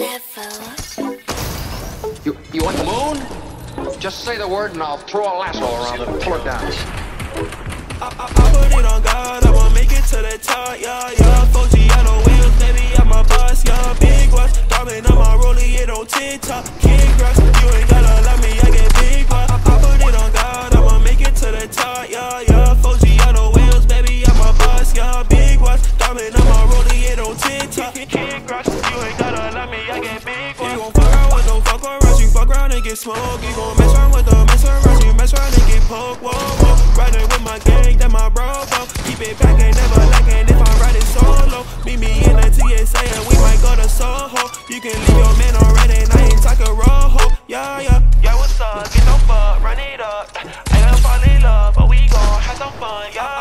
You want the moon? Just say the word and I'll throw a lasso around and pull it down. I put it on God, I won't make it to the top, yeah, yeah. 4G on the wheels, baby, I'm a boss, yeah. Big rocks, diamond on my rollie, it on TikTok. King rocks, you ain't gotta love me, I get big rocks. I put it on God, I won't make it to the top, yeah, yeah. 4G on the wheels, baby, I'm a boss, yeah. Big rocks, diamond on my rollie, it on TikTok. King rocks, you ain't gotta love me, I get big rocks. You gon' fuck around with no fuck around, you fuck around and get smoked. You gon' mess around with the mess around, you mess around and get poked, whoa, whoa. Riding with my gang, that my bro, bro. Keep it back, ain't never lacking if I ride it solo. Meet me in the TSA and we might go to Soho. You can leave your man already, and I ain't talking rojo. Yeah, yeah, yeah, what's up? Get some fuck, run it up. I done fall in love, but we gon' have some fun, yeah.